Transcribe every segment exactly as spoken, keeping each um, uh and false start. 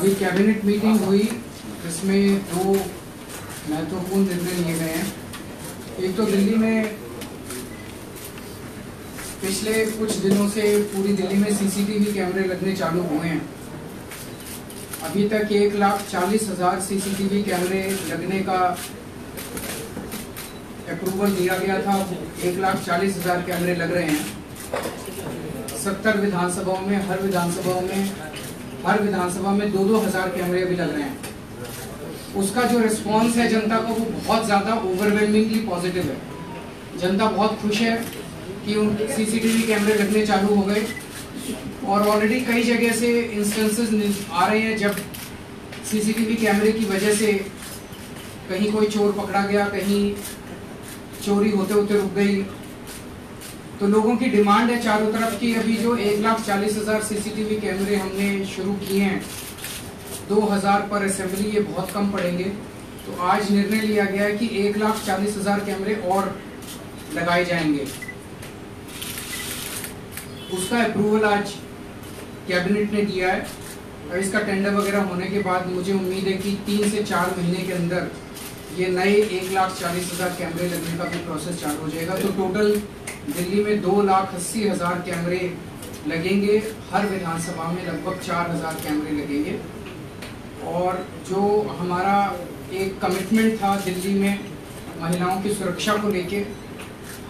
अभी cabinet meeting हुई जिसमें दो महत्वपूर्ण निर्णय लिए गए हैं। एक तो दिल्ली में पिछले कुछ दिनों से पूरी दिल्ली में सीसीटीवी कैमरे लगने चालू हुए हैं। अभी तक एक लाख चालीस हजार सीसीटीवी कैमरे लगने का अप्रूवल दिया गया था। एक लाख चालीस हजार कैमरे लग रहे हैं। सत्तर विधानसभाओं में हर विधानसभाओं में हर विधानसभा में दो दो हजार कैमरे भी लग रहे हैं। उसका जो रिस्पांस है जनता को वो बहुत ज़्यादा ओवरवेलमिंगली पॉजिटिव है। जनता बहुत खुश है कि उन सीसीटीवी कैमरे लगने चालू हो गए और ऑलरेडी कई जगह से इंस्टेंसेस आ रहे हैं जब सीसीटीवी कैमरे की वजह से कहीं कोई चोर पकड़ा गया, कहीं चोरी होते होते रुक गई। तो लोगों की डिमांड है चारों तरफ की। अभी जो एक लाख चालीस हज़ार सीसीटीवी कैमरे हमने शुरू किए हैं, दो हज़ार पर असेंबली, ये बहुत कम पड़ेंगे। तो आज निर्णय लिया गया है कि एक लाख चालीस हज़ार कैमरे और लगाए जाएंगे। उसका अप्रूवल आज कैबिनेट ने दिया है और इसका टेंडर वगैरह होने के बाद मुझे उम्मीद है कि तीन से चार महीने के अंदर ये नए एक लाख चालीस हज़ार कैमरे लगने का भी प्रोसेस चालू हो जाएगा। तो टोटल दिल्ली में दो लाख अस्सी हज़ार कैमरे लगेंगे। हर विधानसभा में लगभग चार हज़ार कैमरे लगेंगे। और जो हमारा एक कमिटमेंट था दिल्ली में महिलाओं की सुरक्षा को लेके,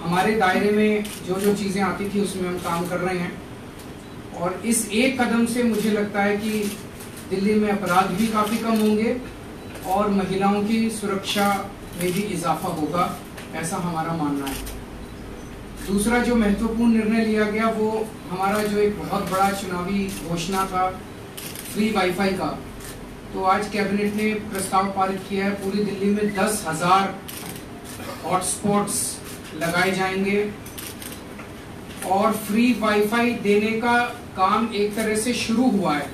हमारे दायरे में जो जो चीज़ें आती थी उसमें हम काम कर रहे हैं। और इस एक कदम से मुझे लगता है कि दिल्ली में अपराध भी काफ़ी कम होंगे और महिलाओं की सुरक्षा में भी इजाफा होगा, ऐसा हमारा मानना है। दूसरा जो महत्वपूर्ण निर्णय लिया गया वो हमारा जो एक बहुत बड़ा चुनावी घोषणा था फ्री वाईफाई का, तो आज कैबिनेट ने प्रस्ताव पारित किया है। पूरी दिल्ली में दस हज़ार हॉटस्पॉट्स लगाए जाएंगे और फ्री वाईफाई देने का काम एक तरह से शुरू हुआ है।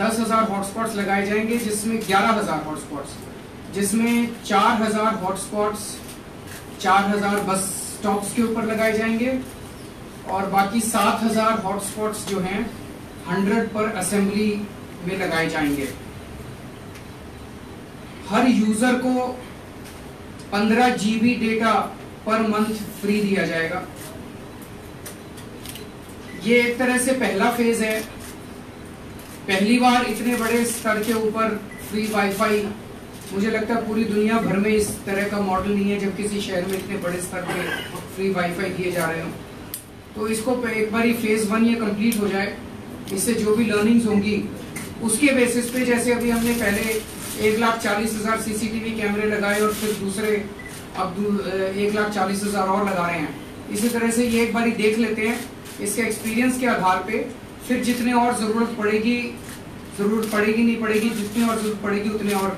दस हज़ार हॉटस्पॉट्स लगाए जाएंगे जिसमें ग्यारह हज़ार हॉटस्पॉट्स जिसमें चार हज़ार हॉटस्पॉट्स चार हज़ार बस स्टॉप्स के ऊपर लगाए जाएंगे और बाकी सात हज़ार हॉटस्पॉट्स जो हैं हंड्रेड पर असेंबली में लगाए जाएंगे। हर यूज़र को पंद्रह जीबी डेटा पर मंथ फ्री दिया जाएगा। ये एक तरह से पहला फेज़ है। पहली बार इतने बड़े स्तर के ऊपर फ्री वाईफाई, मुझे लगता है पूरी दुनिया भर में इस तरह का मॉडल नहीं है जब किसी शहर में इतने बड़े स्तर पे फ्री वाईफाई दिए जा रहे हो। तो इसको एक बार ही फेज़ वन ये कंप्लीट हो जाए, इससे जो भी लर्निंग्स होंगी उसके बेसिस पे, जैसे अभी हमने पहले एक लाख चालीस हज़ार सीसीटीवी कैमरे लगाए और फिर दूसरे अब एक लाख चालीस हज़ार और लगा रहे हैं, इसी तरह से ये एक बार ही देख लेते हैं। इसके एक्सपीरियंस के आधार पर फिर जितने और ज़रूरत पड़ेगी ज़रूरत पड़ेगी नहीं पड़ेगी जितनी और ज़रूरत पड़ेगी उतने और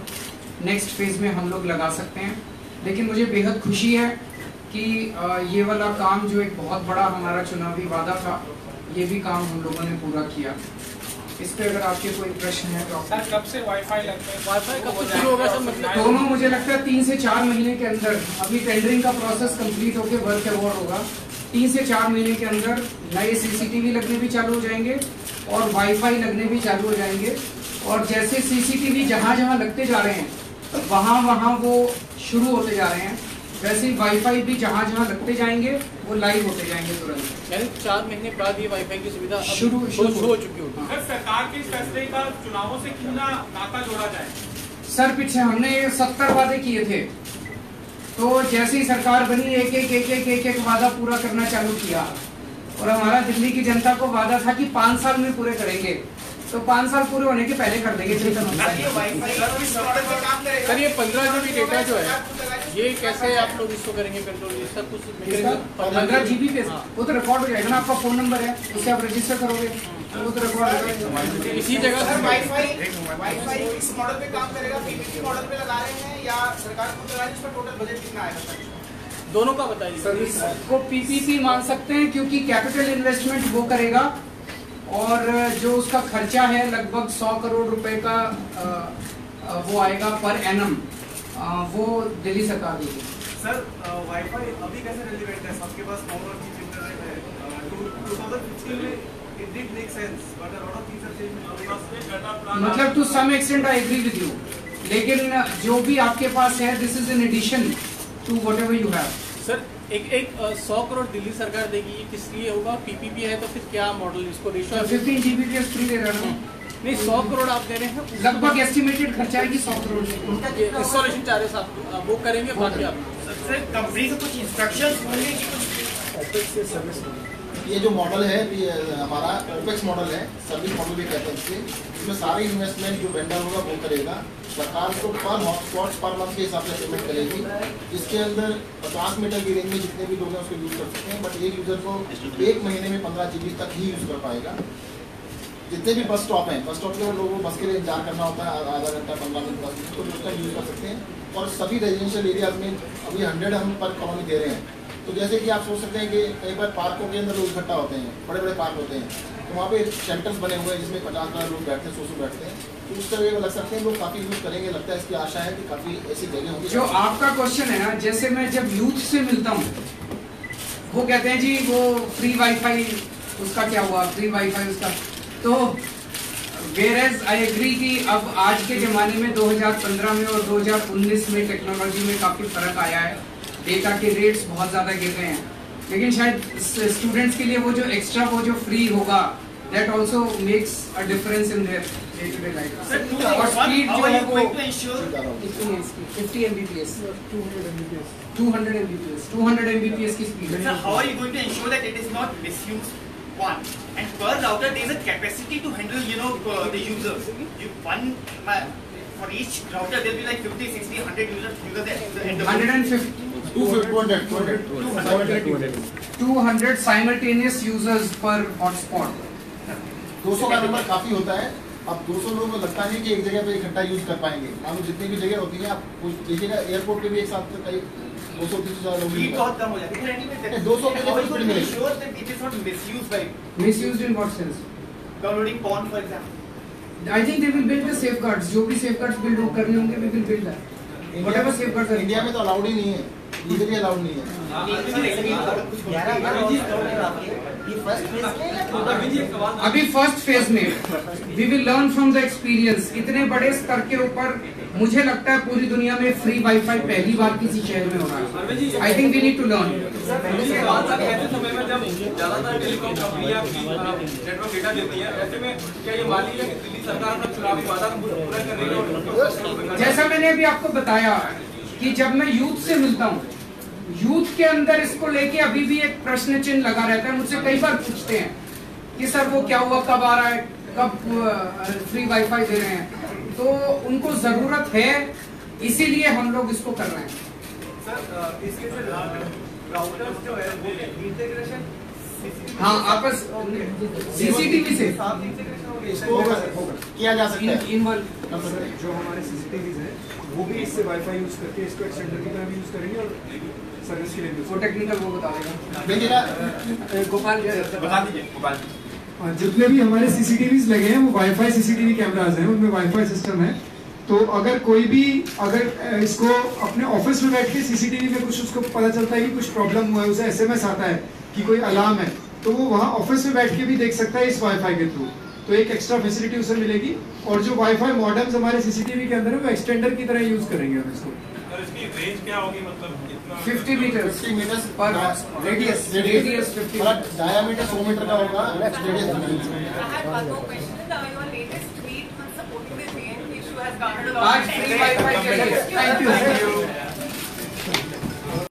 नेक्स्ट फेज़ में हम लोग लगा सकते हैं। लेकिन मुझे बेहद खुशी है कि ये वाला काम जो एक बहुत बड़ा हमारा चुनावी वादा था, ये भी काम हम लोगों ने पूरा किया। इस पर अगर आपके कोई प्रश्न है तो सर, कब से वाईफाई लगता है? दोनों मुझे लगता है तीन से चार महीने के अंदर। अभी टेंडरिंग का प्रोसेस कंप्लीट होकर वर्क अवॉर्ड होगा। तीन से चार महीने के अंदर नए सीसीटीवी लगने भी चालू हो जाएंगे और वाईफाई लगने भी चालू हो जाएंगे। और जैसे सीसीटीवी जहाँ जहाँ लगते जा रहे हैं वहाँ वहाँ वो शुरू होते जा रहे हैं, वैसे ही वाईफाई भी जहाँ जहाँ लगते जाएंगे वो लाइव होते जाएंगे तुरंत। यानी चार महीने बाद ये वाईफाई की सुविधा शुरू हो चुकी होगी। सर, सरकार के इस फैसले का चुनावों से कितना नाता जोड़ा जाए? सर, पीछे हमने सत्तर वादे किए थे, तो जैसे ही सरकार बनी एक एक एक एक एक एक वादा पूरा करना चालू किया। और हमारा दिल्ली की जनता को वादा था कि पाँच साल में पूरे करेंगे, तो पाँच साल पूरे होने के पहले कर देंगे। सर, ये पंद्रह जीबी डेटा जो है ये कैसे आप लोग इसको करेंगे कंट्रोल? सब कुछ पंद्रह जीबी पे वो तो रिकॉर्ड हो जाएगा ना। आपका फ़ोन नंबर है, उससे आप रजिस्टर करोगे वो तो रिकॉर्ड हो जाएगा। इसी जगह सर वाईफाई वाईफाई इस मॉडल पे काम करेगा, पीपीपी मॉडल पे लगा रहे हैं या सरकार को लगा रहे हैं? इसका टोटल बजट कितना आएगा सर? दोनों का बताइए। सर, इसको पीपीपी मान सकते हैं क्योंकि कैपिटल इन्वेस्टमेंट वो करेगा और जो उसका खर्चा है लगभग सौ करोड़ रुपए का आ, आ, वो आएगा पर एनम, वो दिल्ली सरकार देगी। सर, वाईफाई अभी कैसे रेलिवेंट है? सबके पास फोन और इंटरनेट है। टू थाउजेंड फिफ्टीन में it did make sense, but a lot of things have changed. मतलब to some extent I agree with you, लेकिन जो भी आपके पास है, this is in addition to whatever you have. Sir, एक एक सौ करोड़ दिल्ली सरकार देगी, ये किस लिए होगा? पीपीपी है तो फिर क्या मॉडल इसको रेशो? फिफ्टीन जीबीपीएस फ्री दे रहे हैं। नहीं सौ करोड़ आप दे रहे हैं, लगभग एस्टिमेटेड खर्चा है कि सौ करोड़ उनका इंस्टॉलेशन चार्जेस आप वो करेंगे, बाकी आप सर कंपनी से कुछ इंस्ट्रक्शंस होंगे कि ओपेक्स से सर्विस। ये जो मॉडल है हमारा ओपेक्स मॉडल है, सर्विस मॉडल भी कहते हैं, इसमें सारे इन्वेस्टमेंट जो वेंडर होगा वो करेगा, सरकार को पर हॉटस्पॉट पर मंथ के हिसाब से पेमेंट करेगी। इसके अंदर पचास मीटर की रेंज में जितने भी लोग हैं उसको यूज़ कर सकते हैं, बट एक यूज़र को एक महीने में पंद्रह जी बी तक ही यूज़ कर पाएगा। जितने भी बस स्टॉप हैं, बस स्टॉप के लोगों को बस के लिए इंतजार करना होता है आधा घंटा पंद्रह मिनट बस, तो उसका यूज़ कर सकते हैं। और सभी रेजिडेंशियल एरियाज में अभी हंड्रेड हम पर कॉलोनी दे रहे हैं, तो जैसे कि आप सोच सकते हैं कि कई बार पार्कों के अंदर लोग इकट्ठा होते हैं, बड़े बड़े पार्क होते हैं, तो वहाँ पे शेल्टर्स बने हुए हैं जिसमें पचास हज़ार लोग बैठते हैं, सौ सौ बैठते हैं, तो उस तरह लग सकते हैं लोग काफ़ी यूज़ करेंगे। लगता है इसकी आशा है कि काफ़ी ऐसी जगह होगी। जो आपका क्वेश्चन है ना, जैसे मैं जब यूथ से मिलता हूँ वो कहते हैं जी वो फ्री वाईफाई उसका क्या हुआ, फ्री वाईफाई उसका, तो वेरस आई एग्री कि अब आज के ज़माने में दो हज़ार पंद्रह में और दो हज़ार उन्नीस में टेक्नोलॉजी में काफ़ी फ़र्क आया है, डेटा के रेट्स बहुत ज़्यादा गिर रहे हैं, लेकिन शायद स्टूडेंट्स के लिए वो जो एक्स्ट्रा वो जो फ्री होगा that also makes a difference in their day to day life. और स्पीड जो है वो fifty M B P S two hundred M B P S two hundred M B P S two hundred M B P S की speed. How are you going to ensure that it is not misused? One and per router there is a capacity to handle, you know, uh, the users. You one uh, for each router there will be like fifty, sixty, one hundred users. Users there. one hundred fifty, two hundred, two hundred, two hundred simultaneous users per hotspot. दो सौ का number काफी होता है। अब दो सौ लोगों को लगता नहीं कि एक जगह पे एक घंटा यूज कर पाएंगे। मानो जितनी भी जगह होती है आप देखिएगा, एयरपोर्ट पे भी एक साथ कई इंडिया में तो अलाउड ही नहीं है, इधर ही अलाउड नहीं है। अभी फर्स्ट फेज में we will learn from the experience. इतने बड़े स्तर के ऊपर मुझे लगता है पूरी दुनिया में फ्री वाईफाई पहली बार किसी शहर में हो रहा है। I think we need to learn. ऐसे समय में जब ज्यादातर टेलीकॉम कंपनियां नेटवर्क डेटा देती हैं, ऐसे में क्या ये मान लीजिए कि दिल्ली सरकार अपना चुनावी वादा पूरा कर रही है? जैसा मैंने अभी आपको बताया कि जब मैं यूथ से मिलता हूँ, यूथ के अंदर इसको लेके अभी भी एक प्रश्न चिन्ह लगा रहता है। मुझसे कई बार पूछते हैं कि सर वो क्या हुआ, कब आ रहा है, कब फ्री वाईफाई दे रहे हैं, तो उनको जरूरत है, इसीलिए हम लोग इसको कर रहे हैं। सर इसके से राउटर्स जो है वो इंटीग्रेशन हाँ आपस सीसीटीवी से इसको किया जा सकता है। इनवॉल्व जो हमारे सीसीटीवी हैं वो भी इससे वाईफाई यूज करके इसको एक्सटेंडर की तरह भी यूज करेंगे और सर्विस के लिए वो टेक्निकल वो बताएगा। गोपाल बता दीजिए। गोपाल जितने भी हमारे सीसीटीवीज लगे हैं वो वाईफाई सीसीटीवी कैमरास हैं, उनमें वाईफाई सिस्टम है, तो अगर कोई भी अगर इसको अपने ऑफिस में बैठ के सीसीटीवी में कुछ उसको पता चलता है कि कुछ प्रॉब्लम हुआ है, उसे एसएमएस आता है कि कोई अलार्म है, तो वो वहाँ ऑफिस में बैठ के भी देख सकता है इस वाईफाई के थ्रू, तो एक एक्स्ट्रा फैसिलिटी उसे मिलेगी। और जो वाईफाई मॉडेम्स हमारे सीसीटीवी के अंदर है वो एक्सटेंडर की तरह यूज करेंगे हम इसको। रेंज क्या होगी, मतलब पचास मीटर पर रेडियस रेडियस पचास डायमीटर सौ मीटर का होगा रेडियस। आज फ्री वाईफाई के लिए थैंक यू।